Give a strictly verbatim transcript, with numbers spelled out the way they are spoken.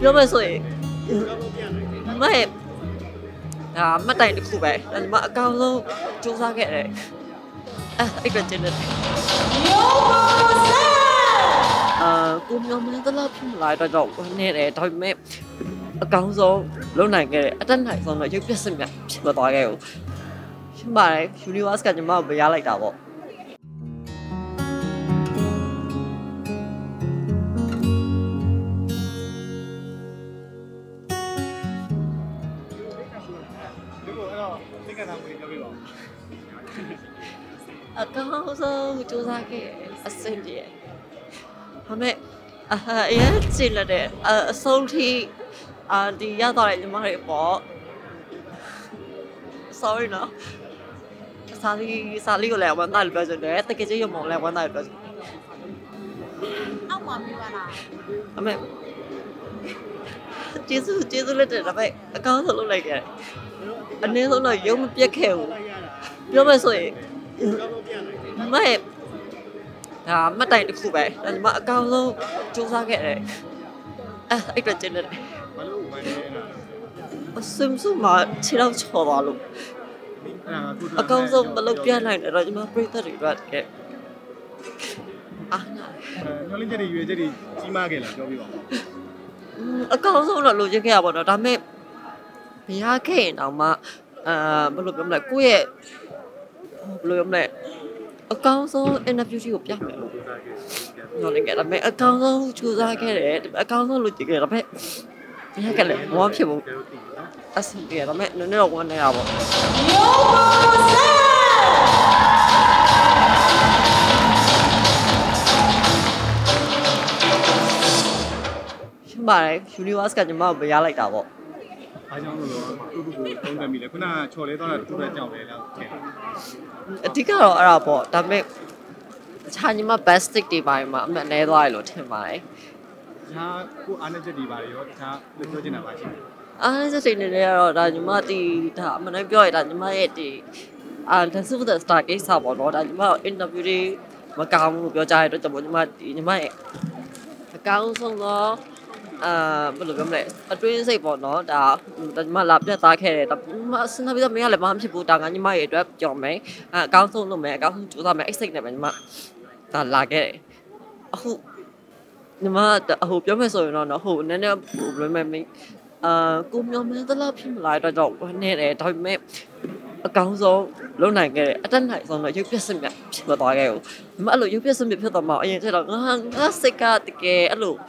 六百岁，妈耶！啊，妈带你去呗，妈高楼中山街嘞，啊，一个真的。呃，姑娘们都拉拼来在做，那嘞，他们高楼楼内个，真系上来就变成咩？唔大个，先把嘞，处理完事就冇俾压力大喎。 Akauzo juzake asinje. Hame ah ya cila de ah salty ah dia tarik jemari po. Sorry no. Sali sali oleh wanita lepas itu, tak kerja yang mau oleh wanita lepas. Aku mau mana? Hame. Jesu Jesu le de, hame akauzo lu lagi. Ane tu lagi yang piakeu, yang masih. ไม่ อ่า มาแต่ในคู่ไป มาเก้าลูกจูซาเกะเลย อ่ะ ไอ้กระเจินเลย ซึมซึมมาที่เราชอบลูก เก้าลูกมาลูกเดียวไหนเราจะมาปริตรีรัตเกะ อ่ะนะ น้องลินจะได้อยู่จะได้จีมาเกะหรอเจ้าพี่บอก เก้าลูกเราลูกจะแก่บ่เนาะ ทำให้พี่อาเกะออกมา อ่า มาลูกเป็นแบบกุ้ย Belum leh. Account so enak YouTube je. Nolak ke ramai. Account so cuma ke leh. Account so lucu ke ramai. Ia ke leh. Wah siapa? Asal ke ramai. Nenek aku ni apa? Siapa leh? Julius kan cuma bayar lagi apa? Tiga orang Arab, tapi hanya mah plastik di bawah mah, mana ada lalu termai. Saya ku ane jadi bawah, saya lucu je nak baca. Ane jadi ni ni orang dah cuma di, dah mana biar dah cuma di, ane dah sudah start kis sabar orang dah cuma interview di macam biar cai, dah cuma di cuma macam song lah. อ่าบลูก็ไม่เลยอันที่นี่ใส่ปอนเนาะดาแต่มาหลับเนี่ยตาแค่แต่มาสินทาพี่จะไม่อะไรมาไม่ชิบูต่างกันยี่ไม่เด็ดแบบจอมไหมอ่าเก้าส่งหนูไหมเก้าจูต่างไหมไอ้สิ่งเนี่ยเป็นมาตาลาแก่หูนี่มาแต่หูเปลี่ยนไม่สวยเนาะหูนั่นเนี่ยหูเปลี่ยนไม่ไม่อ่ากูมีอะไรรับผิดชอบอะไรแต่ดอกวันนี้เลยทำให้เก้าส่งแล้วไหนแก่อันนั้นไหนส่งเลยจะเปลี่ยนสิ่งแบบมาต่างกันอยู่มาเราอยู่เปลี่ยนสิ่งแบบเพื่อต่อมาอย่างเช่นเรางั้นสิ่งที่เกี่ยวกับ